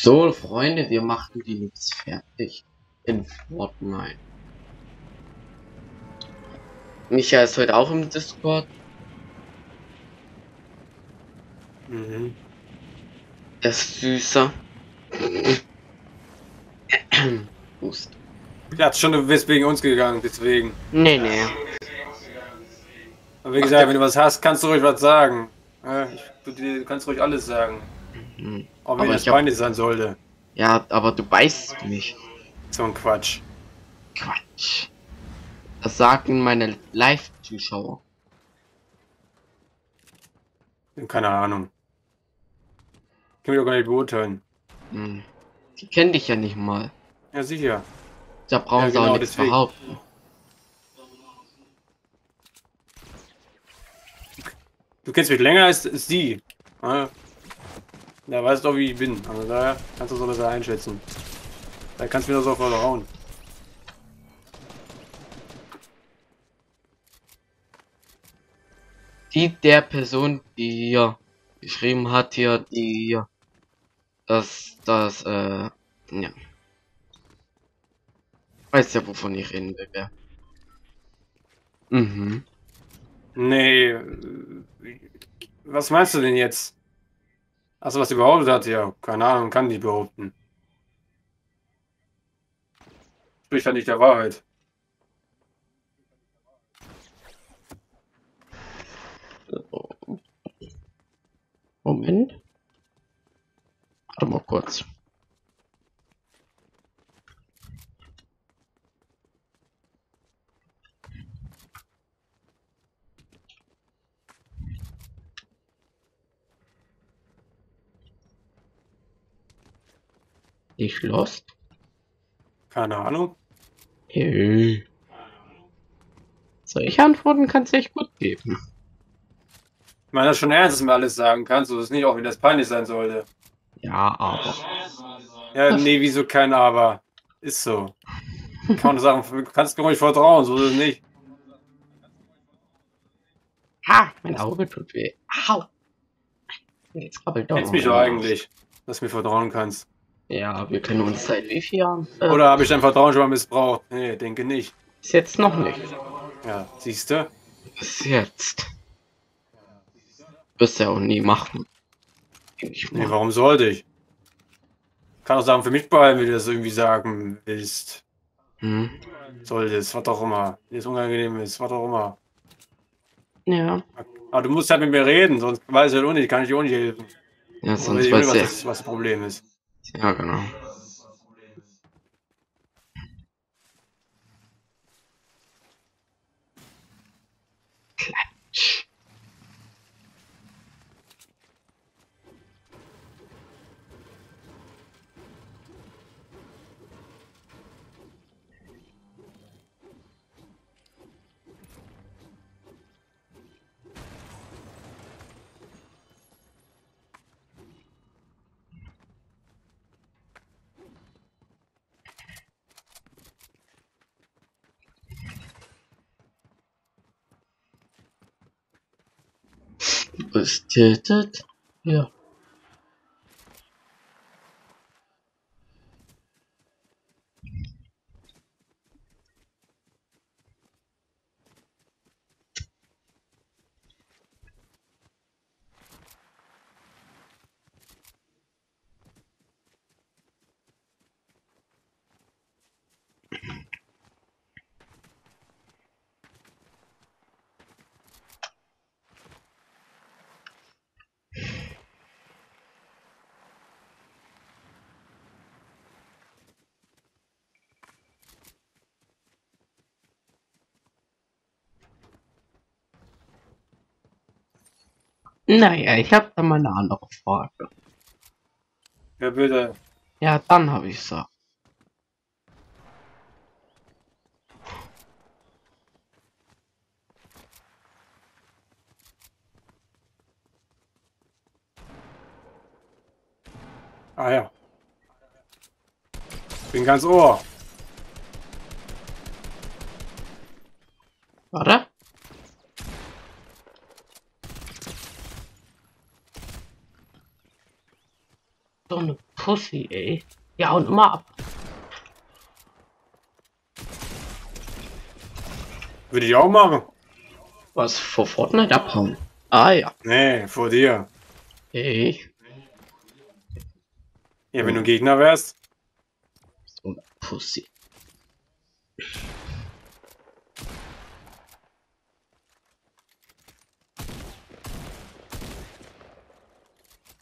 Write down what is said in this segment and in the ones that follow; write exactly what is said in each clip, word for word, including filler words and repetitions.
So, Freunde, wir machen die jetzt fertig in Fortnite. Micha ist heute auch im Discord. Mhm. Er ist süßer. Hust. Der hat schon wegen uns gegangen, deswegen. Nee, nee. Aber wie gesagt, ach, wenn du was hast, kannst du ruhig was sagen. Ich, du kannst ruhig alles sagen. Mhm. Auch wenn aber das peinlich sein sollte. Ja, aber du beißt mich. So ein Quatsch. Quatsch. Das sagen meine Live-Zuschauer. Keine Ahnung. Kann mich doch gar nicht beurteilen. Hm. Die kennen dich ja nicht mal. Ja, sicher. Da brauchen ja, genau, sie auch nichts deswegen. Behaupten. Du kennst mich länger als sie. Ja. Da weißt du auch, wie ich bin. Also da kannst du das besser einschätzen. Da kannst du mir das auch vertrauen. Die der Person, die hier geschrieben hat, hier, die hier, das, das, äh, ja. Weiß ja, wovon ich reden will, ja. Mhm. Nee, was meinst du denn jetzt? Also was sie behauptet hat, ja, keine Ahnung, kann die behaupten. Spricht ja nicht der Wahrheit. Moment. Warte mal kurz. Ich lost? Keine Ahnung. Hey. Solche Antworten kannst du echt gut geben. Ich meine, das ist schon ernst, dass du mir alles sagen kannst, so ist nicht auch, wenn das peinlich sein sollte. Ja, aber. Ja, das nee, wieso kein Aber? Ist so. Kann man sagen, kannst du mir ruhig vertrauen, so ist es nicht. Ha, mein Auge tut weh. Au! Jetzt krabbelt doch. Kennst mich doch eigentlich, dass du mir vertrauen kannst. Ja, wir kennen uns seit wie vielen Jahren. Äh, Oder habe ich dein Vertrauen schon mal missbraucht? Nee, denke nicht. Ist jetzt noch nicht. Ja, siehst du? Bis jetzt. Wirst du ja auch nie machen. Ich nee, warum sollte ich? Kann auch sagen, für mich behalten, wenn du das irgendwie sagen willst. Hm. Sollte es, was auch immer. Wenn es unangenehm ist, was auch immer. Ja. Aber du musst halt mit mir reden, sonst weiß ich halt auch nicht, kann ich dir auch nicht helfen. Ja, sonst ich weiß ich nicht, was, was das Problem ist. Ja, genau. Ist tiltet? Ja. Naja, ich habe da mal eine andere Frage. Ja, bitte. Ja, dann habe ich so. Ah ja. Bin ganz ohr. Warte. Pussy, ey. Ja, und immer ab. Würde ich auch machen. Was, vor Fortnite abhauen? Ah, ja. Nee, vor dir. Ich? Ja, wenn du Gegner wärst. So ein Pussy.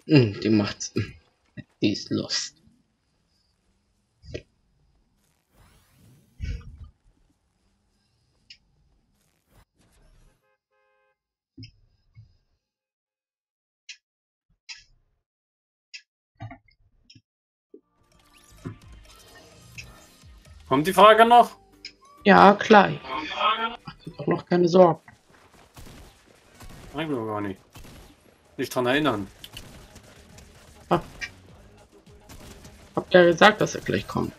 Hm, die macht's. Die ist lost. Kommt die Frage noch? Ja, klar. Ach, ich hab doch noch keine Sorgen. Nein, glaube gar nicht. Nicht dran erinnern. Ah. Habt ja gesagt, dass er gleich kommt.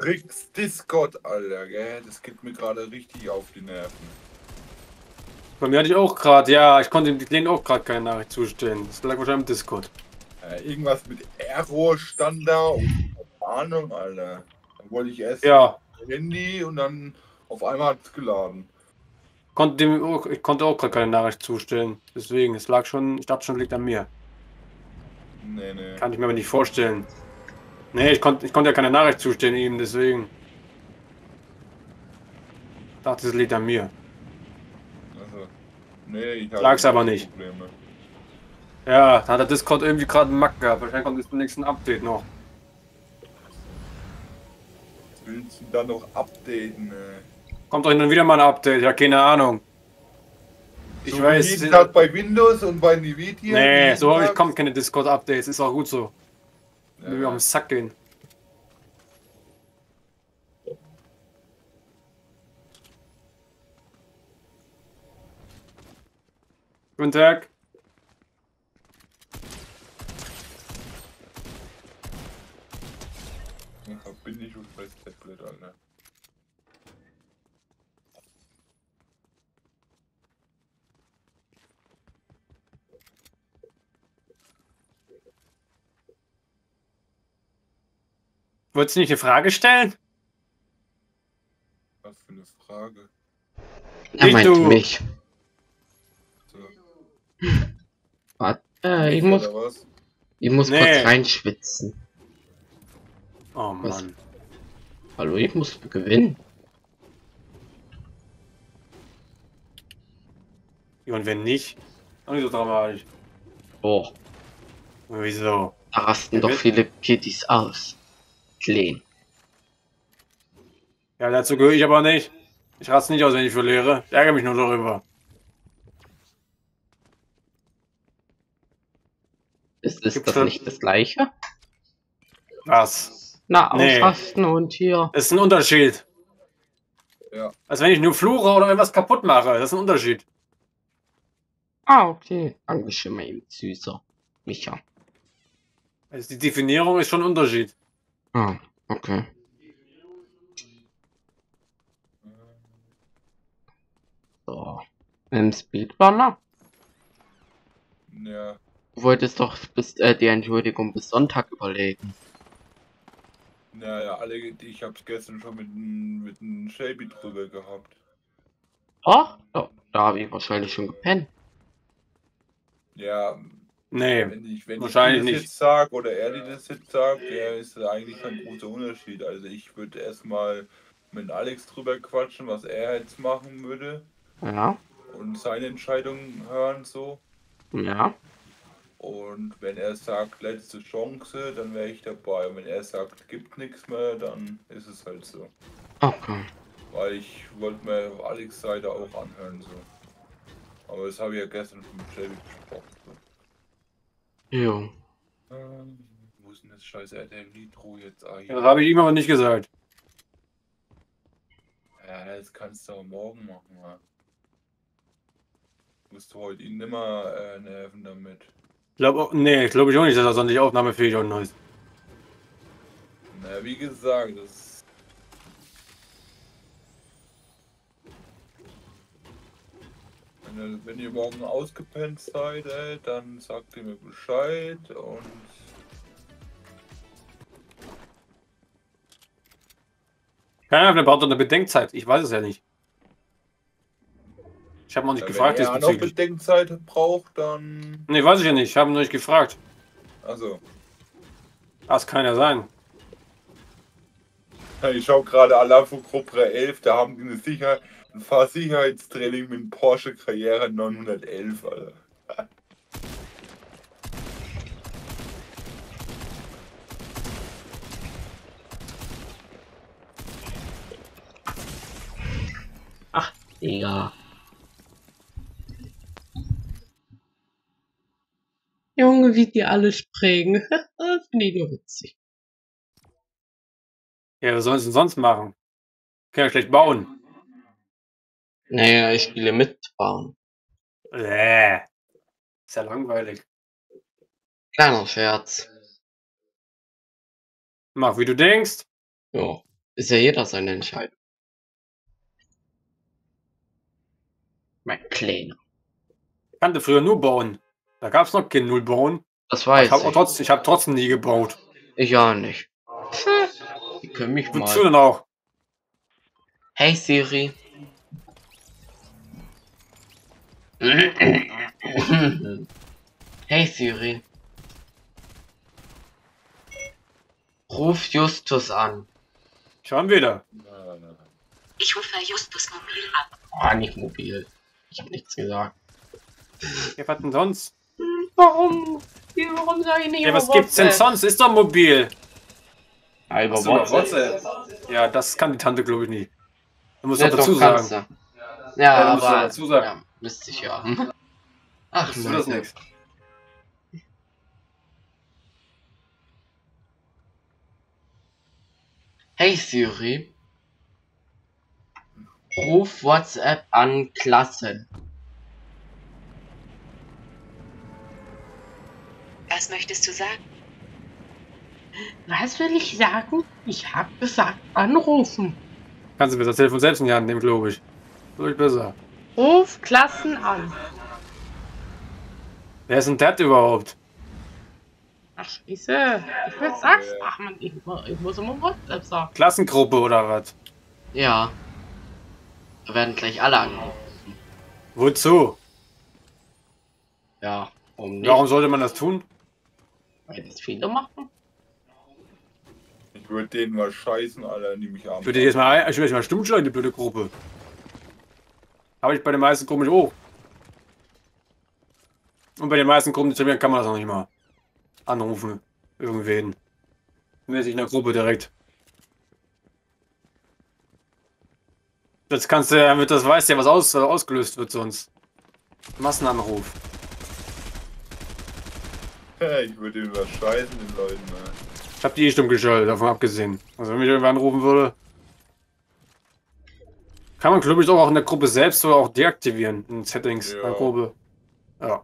Rix Discord, Alter, gell? Das gibt mir gerade richtig auf die Nerven. Bei mir hatte ich auch gerade, ja, ich konnte dem Kleinen auch gerade keine Nachricht zustellen. Das lag wahrscheinlich im Discord. Äh, irgendwas mit Error stand da und Ahnung, Alter. Dann wollte ich erst ja. Handy und dann auf einmal hat es geladen. Konnte dem auch, ich konnte auch gerade keine Nachricht zustellen. Deswegen, es lag schon, ich dachte schon, liegt an mir. Nee, nee. Kann ich mir aber nicht vorstellen. Nee, ich konnte ich konnte ja keine Nachricht zustellen ihm, deswegen. Ich dachte, es liegt an mir. Also, nee, ich hatte lag's aber nicht. Probleme. Ja, da hat der Discord irgendwie gerade einen Mack gehabt. Wahrscheinlich kommt jetzt beim nächsten Update noch. Was willst du da noch updaten, ey? Kommt doch hin und wieder mal ein Update, ja, keine Ahnung. Ich so weiß. Jeden Tag bei Windows und bei Nvidia. Nee, so häufig kommt keine Discord-Updates, ist auch gut so. Ja. Wir auf den Sack gehen. Guten Tag. Ich bin nicht auf das Tablet, Alter. Wolltest du nicht eine Frage stellen? Was für eine Frage? Er meint du. Mich. So. Warte, äh, ich, ich muss, was? ich muss nee. kurz reinschwitzen. Oh Mann. Was? Hallo, ich muss gewinnen. Ja, und wenn nicht? Auch nicht so dramatisch. Oh. Wieso? Da rasten doch viele Kitties aus. Lehn. Ja, dazu gehöre ich aber nicht. Ich raste nicht aus, wenn ich verliere. Ich ärgere mich nur darüber. Ist, ist das nicht das Gleiche? Was? Na, ausrasten nee. Und hier. Das ist ein Unterschied. Ja. Als wenn ich nur fluche oder irgendwas kaputt mache. Das ist ein Unterschied. Ah, okay. Angeschimmert eben süßer. Micha. Also die Definierung ist schon ein Unterschied. Ah, okay. So. Im Speedrunner? Ja. Du wolltest doch bis, äh, die Entschuldigung bis Sonntag überlegen. Naja, alle, ich hab's gestern schon mit einem mit einem Shelby drüber gehabt. Ach, da, da habe ich wahrscheinlich schon gepennt. Ja. Nee, wenn ich, wenn wahrscheinlich ich das nicht. Jetzt sag oder er dir das jetzt sagt, ja, ist eigentlich kein großer Unterschied. Also ich würde erstmal mit Alex drüber quatschen, was er jetzt machen würde. Ja. Und seine Entscheidung hören so. Ja. Und wenn er sagt, letzte Chance, dann wäre ich dabei. Und wenn er sagt, gibt nichts mehr, dann ist es halt so. Okay. Weil ich wollte mir Alex Seite auch anhören so. Aber das habe ich ja gestern mit Shelby gesprochen. So. Jo. Ähm, wo ist denn das scheiß R T L-Nitro jetzt eigentlich? Das habe ich ihm aber nicht gesagt. Ja, das kannst du auch morgen machen, ja. Musst du heute ihn nimmer äh, nerven damit. Glaub, nee, glaube ich auch nicht, dass er sonst nicht aufnahmefähig und neu ist. Ja, wie gesagt, das ist... Wenn ihr morgen ausgepennt seid, ey, dann sagt ihr mir Bescheid und... Keine Ahnung, braucht eine Bedenkzeit. Ich weiß es ja nicht. Ich habe noch nicht ja, gefragt. Wenn ihr noch Bedenkzeit braucht, dann... Ne, weiß ich ja nicht. Ich habe noch nicht gefragt. Also. Das kann ja sein. Ich schaue gerade Alarm Cobra elf. Da haben die eine Sicherheit... Fahrsicherheitstraining mit Porsche Karriere neunhundertelf, Alter. Ach, Digga. Junge, wie die alle springen. Finde ich nur witzig. Ja, was sollen sie denn sonst machen? Kann ja schlecht bauen. Naja, ich spiele mitbauen. Äh, ist ja langweilig. Kleiner Scherz. Mach wie du denkst. Ja, ist ja jeder seine Entscheidung. Mein Kleiner. Ich kannte früher nur bauen. Da gab's noch kein Nullbauen. Das weiß ich. Hab auch trotzdem, ich habe trotzdem nie gebaut. Ich ja nicht. Ich kann mich mal. Wozu denn auch? Hey Siri. Hey Siri. Ruf Justus an. Schon wieder. Ich rufe Justus mobil ab. Ah, oh, nicht mobil. Ich habe nichts gesagt. Ja, was denn sonst? Warum? Warum sage ich nicht ja, über was WhatsApp? Gibt's denn sonst? Ist doch mobil. Ja, über WhatsApp. WhatsApp. Ja, das kann die Tante, glaube ich, nie. Du musst ja, doch dazu sagen. Du. Ja, ja aber, musst du dazu sagen. Ja. Müsste ich ja. Ach, das ist das nichts. Hey Siri. Ruf WhatsApp an Klasse. Was möchtest du sagen? Was will ich sagen? Ich habe gesagt, anrufen. Kannst du mir das Telefon selbst in die Hand nehmen, glaube ich. Wirklich besser. Ruf Klassen an. Wer ist denn das überhaupt? Ach, Scheiße. Ich will sag's. Ach, man, ich, ich muss immer WhatsApp sagen. Klassengruppe oder was? Ja. Da werden gleich alle angerufen. Wozu? Ja, um nicht. Warum sollte man das tun? Weil das viele machen. Ich würde denen mal scheißen, Alter, die mich haben. Ich würde jetzt mal, ich würde mal stumm schlagen, die blöde Gruppe. Habe ich bei den meisten Gruppen nicht hoch. Und bei den meisten Gruppen kann man das auch nicht mal anrufen. Irgendwen. Mäßig in der Gruppe direkt. Das kannst du, damit das weißt ja, was aus, ausgelöst wird sonst. Massenanruf. Ich würde ihn überscheißen, den Leuten. Alter. Ich habe die eh stumm geschaltet, davon abgesehen. Also wenn mich irgendwer anrufen würde. Kann man, glaube ich, auch in der Gruppe selbst oder auch deaktivieren in Settings ja. Der Gruppe. Ja.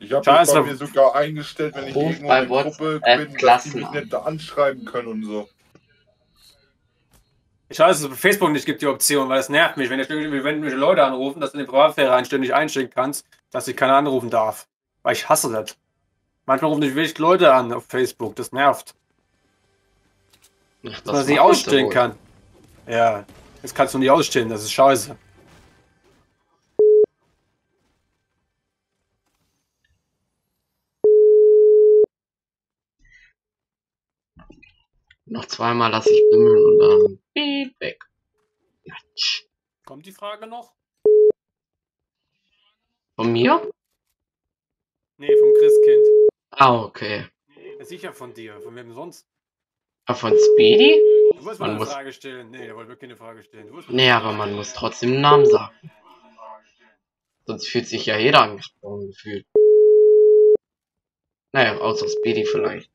Ich habe das bei mir sogar eingestellt, wenn ich irgendwo in der Gruppe bin, dass die mich nicht anschreiben können und so. Ich weiß, dass es bei Facebook nicht gibt die Option, weil es nervt mich, wenn irgendwelche Leute anrufen, dass du in die Privatsphäre einständig einstellen kannst, dass ich keiner anrufen darf. Weil ich hasse das. Manchmal rufen nicht wirklich Leute an auf Facebook, das nervt. Ach, das dass man sie nicht ausstellen kann. Ja. Jetzt kannst du nicht ausstehen, das ist scheiße. Noch zweimal lasse ich bimmeln und dann beep weg. Jatsch. Kommt die Frage noch? Von mir? Nee, vom Christkind. Ah, okay. Ja, sicher von dir, von wem sonst? Ja, von Speedy? Du wolltest mal eine Frage stellen. Nee, der wollte wirklich keine Frage stellen. Nee, aber man muss trotzdem einen Namen sagen. Sonst fühlt sich ja jeder angesprochen gefühlt. Naja, außer Speedy vielleicht.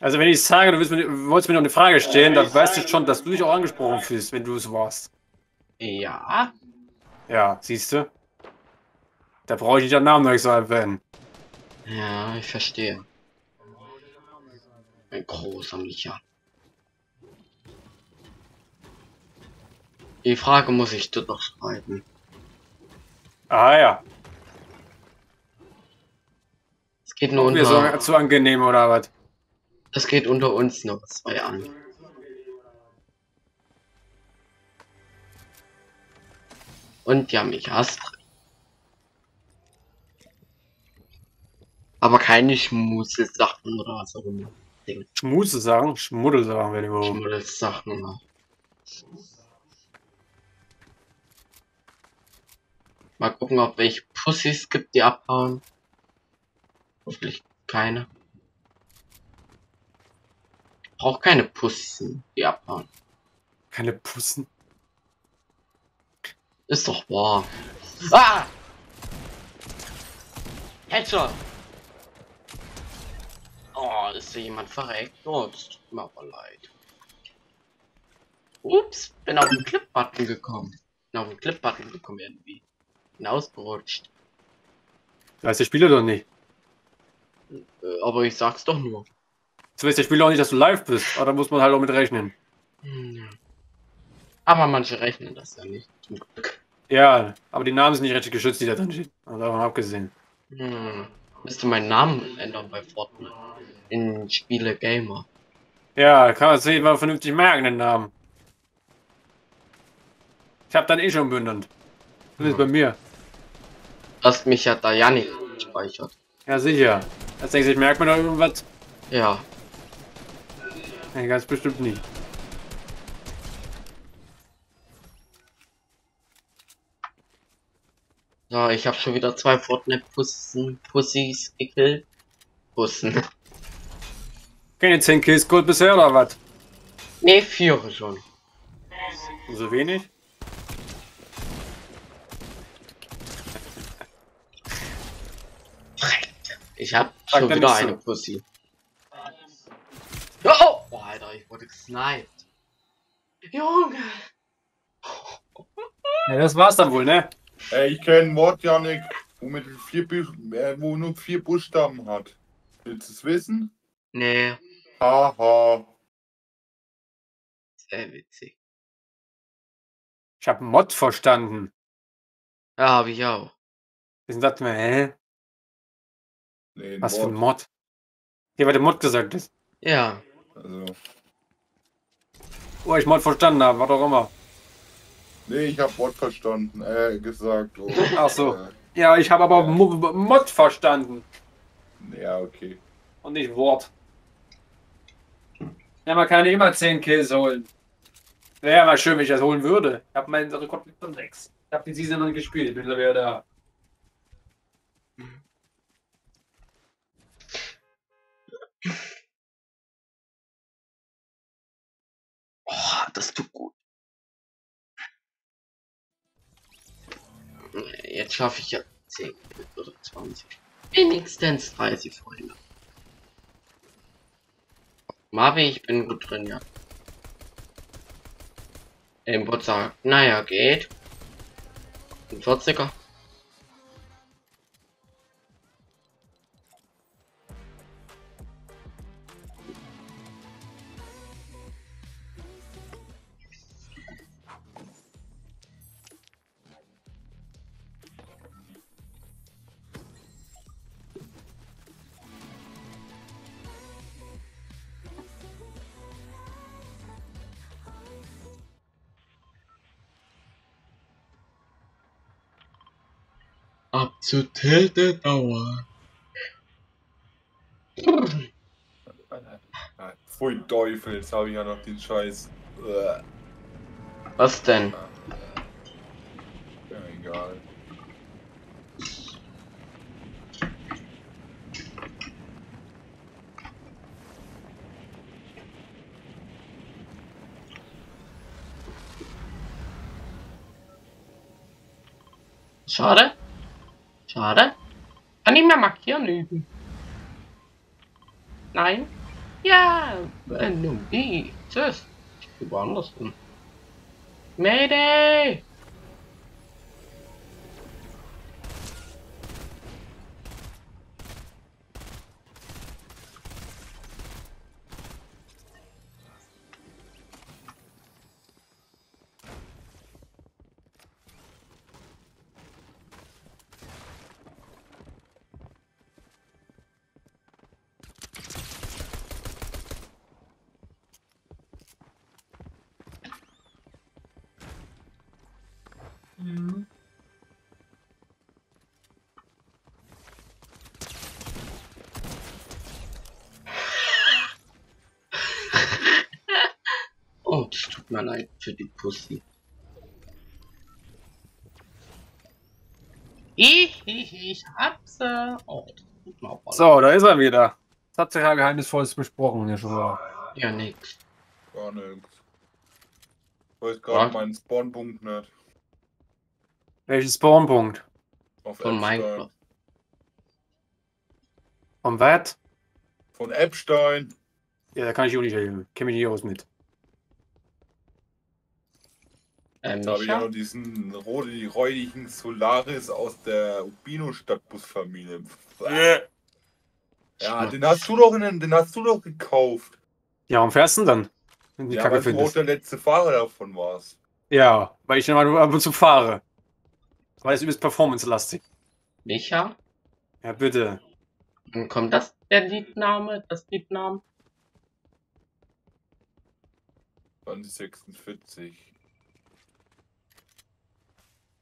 Also wenn ich sage, du willst mir, wolltest mir noch eine Frage stellen, dann weißt du schon, dass du dich auch angesprochen fühlst, wenn du es warst. Ja. Ja, siehst du? Da brauche ich nicht einen Namen, wenn ich so alt werden. Ja, ich verstehe. Ein großer Micha. Die Frage muss ich dir doch schreiben. Ah ja. Es geht nur unter uns. Zu, zu angenehm oder was? Es geht unter uns noch zwei an. Und ja, mich hasst. Aber keine Schmuselsachen oder was auch immer. Schmuselsachen? Schmuddelsachen, wenn überhaupt. Schmuddelsachen, ja. Mal gucken, ob welche Pussys gibt, die abhauen. Hoffentlich keine. Ich brauche keine Pussen, die abhauen. Keine Pussen? Ist doch wahr. Ah! Headshot! Oh, ist hier jemand verreckt? Oh, das tut mir aber leid. Ups, bin auf den Clip-Button gekommen. Bin auf den Clip-Button gekommen irgendwie. Bin ausgerutscht. Weiß der Spieler doch nicht. Aber ich sag's doch nur. Jetzt weiß der Spieler auch nicht, dass du live bist. Aber da muss man halt auch mit rechnen. Hm. Aber manche rechnen das ja nicht. Zum Glück. Ja, aber die Namen sind nicht richtig geschützt, die da drin stehen. Also davon abgesehen. Hm. Müsste meinen Namen ändern bei Fortnite. In Spiele Gamer. Ja, kann man sich mal vernünftig merken, den Namen. Ich hab dann eh schon benannt. Das ist bei mir. Du hast mich ja da ja nicht gespeichert. Ja, sicher. Als denkst du, ich merke mir noch irgendwas? Ja. Nee, ganz bestimmt nicht. So, ich habe schon wieder zwei Fortnite-Pussen, Pussys gekillt. Pussen. Keine zehn Kills gut bisher oder was? Ne, vier schon. So wenig? Ich hab Sag schon wieder eine Pussy. Oh, oh! Oh, Alter, ich wurde gesniped. Junge! Ja, das war's dann wohl, ne? Ey, ich kenne ein Wort, Janik, womit vier äh, wo nur vier Buchstaben hat. Willst du es wissen? Nee. Haha. Sehr witzig. Ich hab Mod verstanden. Ja, habe ich auch. Ich dachte mir, hä? Nee, was Mod. Für ein Mod? Hier, weil der Mod gesagt ist. Ja. Also. Oh, ich Mod verstanden habe, was auch immer. Nee, ich hab Mod verstanden, äh, gesagt. Oh, ach so. Äh, ja, ich habe aber äh, Mod verstanden. Ja, okay. Und nicht Wort. Ja, man kann immer zehn Kills holen. Wäre ja mal schön, wenn ich das holen würde. Ich hab meinen Rekord mit sechs. Ich hab die Season noch gespielt, mittlerweile da. Oh, das tut gut. Jetzt schaffe ich ja zehn oder zwanzig. Wenigstens dreißig, Freunde. Marvin, ich bin gut drin, ja. Im Bot sagt, naja, geht. Ein vierziger. Ab zu Tilde Dauer. Pfui Teufel, jetzt habe ich ja noch den Scheiß. Was denn? Ja, egal. Schade? Schade. Kann ich mehr markieren üben? Nein? Ja, wenn du wie. Tschüss. Ich bin woanders hin. Mayday! Oh, das tut mir leid für die Pussy. Ich, ich, ich hab's. Oh, so, da ist er wieder. Das hat sich ja geheimnisvolles besprochen hier schon mal. Ja, nix. Gar nix. Ich weiß gerade meinen Spawnpunkt nicht. Welchen Spawnpunkt? Auf Von Minecraft. Von was? Von Epstein. Ja, da kann ich auch nicht helfen. Kenne mich nicht aus mit. Ähm, da habe ich ja noch diesen räudigen Solaris aus der Ubino-Stadtbusfamilie. Yeah. Ja, den hast du doch in, den hast du doch gekauft. Ja, warum fährst du denn dann? Die ja, Kacke weil findest. Du auch der letzte Fahrer davon warst. Ja, weil ich dann mal ab und zu fahre. Weil es übelst performance-lastig. Micha? Ja, bitte. Dann kommt das der Liedname, das Liedname? zwanzig sechsundvierzig.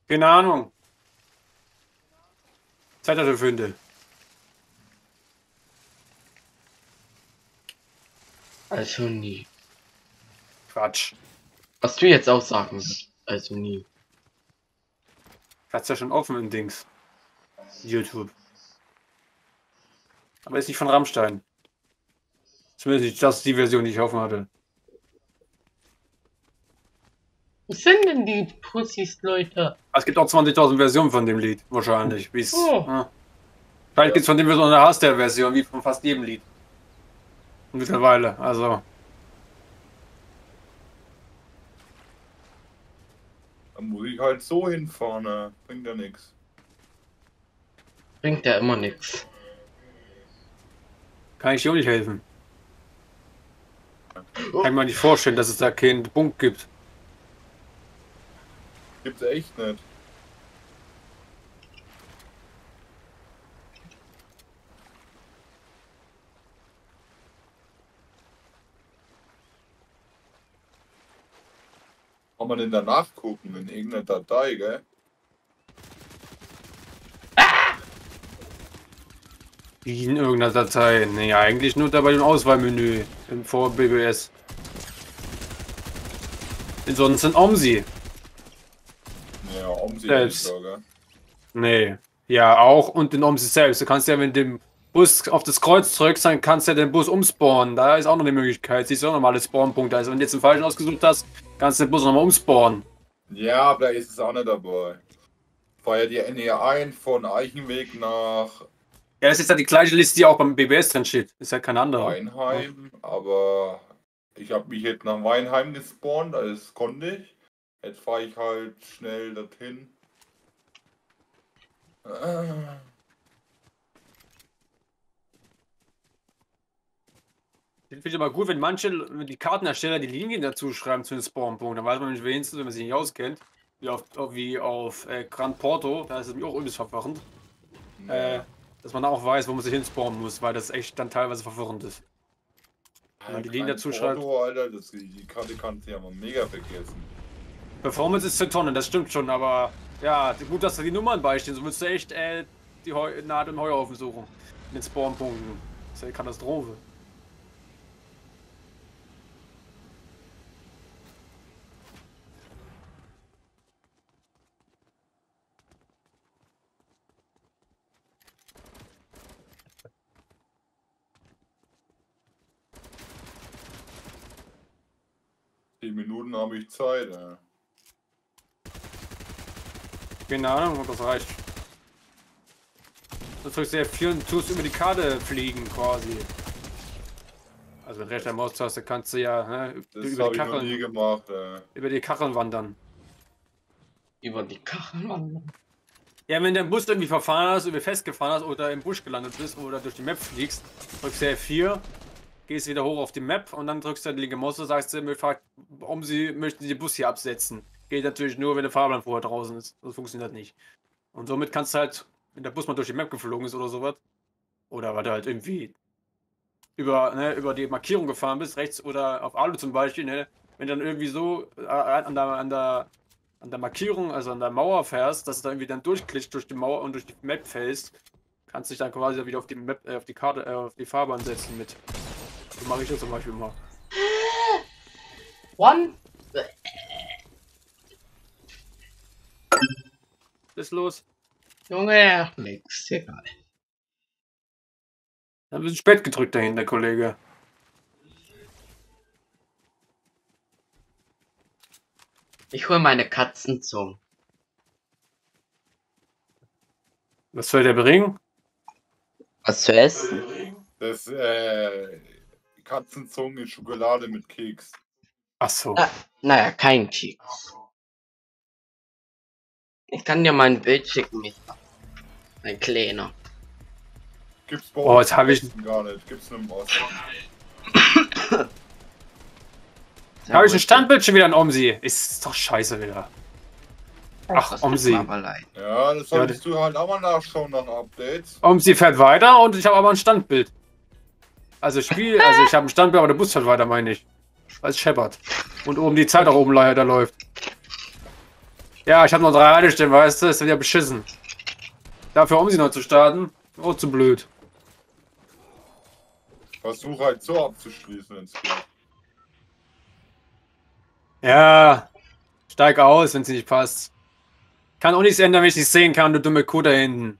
Keine Ahnung. Zeit dafür finde. Also nie. Quatsch. Was du jetzt auch sagen willst. Also nie. Hat's ja schon offen im Dings. YouTube. Aber ist nicht von Rammstein. Zumindest nicht das die Version, die ich offen hatte. Was sind denn die Pussys, Leute? Es gibt auch zwanzigtausend Versionen von dem Lied, wahrscheinlich. Wie's, oh. ja. Vielleicht ja. Gibt es von dem so eine Haster-Version, wie von fast jedem Lied. Mittlerweile, also. Dann muss ich halt so hinfahren, ne? Bringt ja nichts. Bringt ja immer nichts. Kann ich dir auch nicht helfen. Oh. Kann ich mir nicht vorstellen, dass es da keinen Punkt gibt. Gibt's echt nicht. Kann man denn danach gucken in irgendeiner Datei, gell? Ah! In irgendeiner Datei? Nee, eigentlich nur dabei im Auswahlmenü im V B B S. Ansonsten O M S I. Selbst. Nee, ja auch und den O M S I selbst. Du kannst ja mit dem Bus auf das Kreuz drückst, dann kannst du ja den Bus umspawnen. Da ist auch noch eine Möglichkeit. Siehst du auch nochmal das Spawnpunkt. Also wenn du jetzt einen falschen ausgesucht hast, kannst du den Bus nochmal umspawnen. Ja, aber da ist es auch nicht dabei. Fahr ja die N E eins von Eichenweg nach... Ja, das ist ja die gleiche Liste, die auch beim B B S drin steht. Ist ja keine andere. Weinheim, aber ich habe mich jetzt nach Weinheim gespawnt, das konnte ich. Jetzt fahre ich halt schnell dorthin. Ah. Ich finde aber gut, wenn manche wenn die Kartenhersteller die Linien dazu schreiben zu den Spawnpunkten. Dann weiß man nicht wenigstens, wenn man sich nicht auskennt. Wie auf, wie auf äh, Grand Porto, da ist es mir auch übelst verwirrend. Ja. Äh, dass man auch weiß, wo man sich hinspawnen muss, weil das echt dann teilweise verwirrend ist. Wenn man die Linien dazu schreibt. Porto, Alter, das, die Karte kannst du ja mal mega vergessen. Performance ist zur Tonne, das stimmt schon, aber ja, gut, dass da die Nummern beistehen, so würdest du echt äh, die Heu Naht im Heuhaufen suchen. Mit Spawnpunkten. Das ist ja eine Katastrophe. zehn Minuten habe ich Zeit, ey. Keine Ahnung, ob das reicht. Du drückst ja F vier und tust über die Karte fliegen quasi. Also mit rechter Maustaste kannst du ja ne, das über, die Kacheln, nie gemacht, über die Kacheln wandern. Über die Kacheln wandern? Ja, wenn der Bus irgendwie verfahren hast, irgendwie festgefahren hast oder im Busch gelandet bist oder durch die Map fliegst, drückst du F vier, gehst wieder hoch auf die Map und dann drückst du die linke Maustaste, sagst du, fragt, warum sie möchten den Bus hier absetzen. Geht natürlich nur, wenn der Fahrplan vorher draußen ist. Das funktioniert nicht. Und somit kannst du halt, wenn der Bus mal durch die Map geflogen ist oder sowas, oder weil du halt irgendwie über, ne, über die Markierung gefahren bist, rechts oder auf Alu zum Beispiel, ne, wenn du dann irgendwie so an der, an, der, an der Markierung, also an der Mauer fährst, dass du da irgendwie dann durchklitscht durch die Mauer und durch die Map fällst, kannst du dich dann quasi wieder auf die Map, äh, auf die Karte, äh, auf die Fahrbahn setzen mit. So mache ich das zum Beispiel mal. One. Was ist los? Junge, nix, egal. Ein bisschen spät gedrückt dahinter, Kollege. Ich hole meine Katzenzunge. Was soll der bringen? Was zu essen? Das, äh, Katzenzunge in Schokolade mit Keks. Ach so. Na, naja, kein Keks. Ich kann dir mal ein Bild schicken, nicht? Ein kleiner. Gibt's bei uns oh, jetzt habe ich gar nicht. Gibt's nur im Ausland. Da habe ich ein Standbildschirm wieder an OMSI. Ist doch scheiße wieder. Ach, OMSI. Ja, das solltest ja, du halt auch mal nachschauen an Updates. OMSI fährt weiter und ich habe aber ein Standbild. Also Spiel, also ich habe ein Standbild, aber der Bus fährt weiter, meine ich. Als scheppert. Und oben die Zeit auch oben leider läuft. Ja, ich habe noch drei Haltestellen, weißt du, ist ja beschissen. Dafür OMSI neu zu starten. Oh, zu blöd. Versuche halt so abzuschließen, wenn's geht. Ja, steig aus, wenn es nicht passt. Kann auch nichts ändern, wenn ich nicht sehen kann, du dumme Kuh da hinten.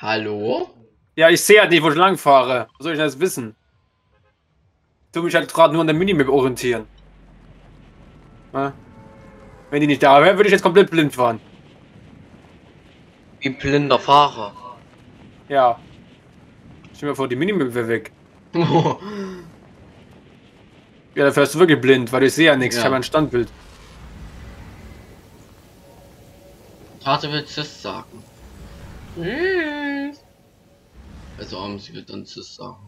Hallo? Ja, ich sehe halt nicht, wo ich lang fahre. Was soll ich denn das wissen? Ich tue mich halt gerade nur an der Minimap orientieren. Na? Wenn die nicht da wäre, würde ich jetzt komplett blind fahren. Wie blinder Fahrer. Ja. Stell mir vor, die Minimap wäre weg. Ja, da fährst du wirklich blind, weil ich sehe ja nichts. Ja. Ich habe ein Standbild. Tate will Cis sagen. Mhm. Also, um, sie wird dann Cis sagen.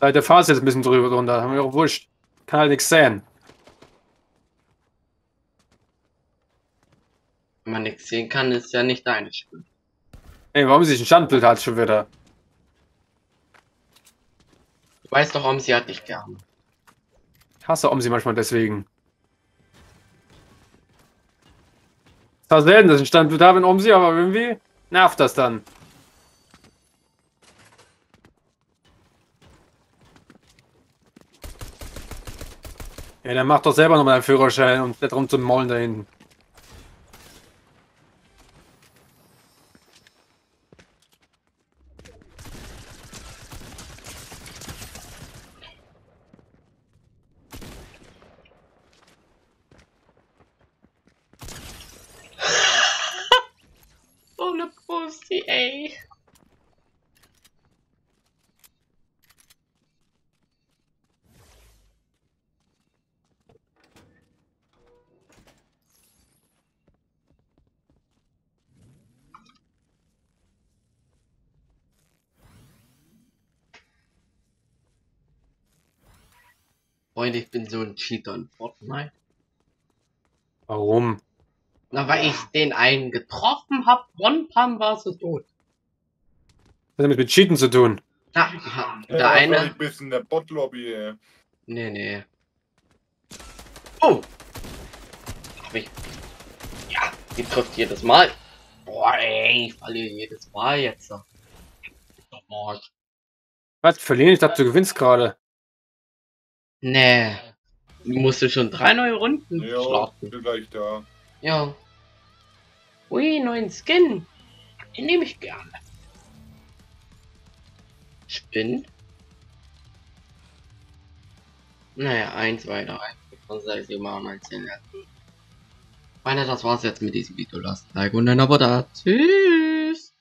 Leider fahrst du jetzt ein bisschen drüber drunter. Haben wir auch wurscht. Kann halt nichts sehen. Wenn man nichts sehen kann, ist ja nicht deine Schuld. Ey, warum sie ein Standbild hat schon wieder? Du weißt doch, OMSI hat dich gern. Ich hasse OMSI manchmal deswegen. Es war selten, dass ich ein Standbild habe in OMSI, aber irgendwie nervt das dann. Ja, dann mach doch selber nochmal einen Führerschein und fährt rum zum Maulen da hinten. Freunde, ich bin so ein Cheater in Fortnite. Warum? Na, weil ich den einen getroffen hab, One-Pam war so tot. Was hat das mit Cheaten zu tun? Na, der ja, eine... Ich bin in der Bot-Lobby, ey. Nee, nee. Oh! Hab ich... Ja, die trifft jedes Mal. Boah, ey, ich verliere jedes Mal jetzt. Doch was? Verlieren? Ich dachte, du gewinnst gerade. Nee, du musst schon drei neue Runden jo, starten. Bin gleich da. Ja. Ui, neuen Skin. Den nehme ich gerne. Spinn. Naja, eins weiter. Sonst sag ich sie machen als den letzten. Meine, das war's jetzt mit diesem Video. Lasst ein Like und ein Abo da. Tschüss.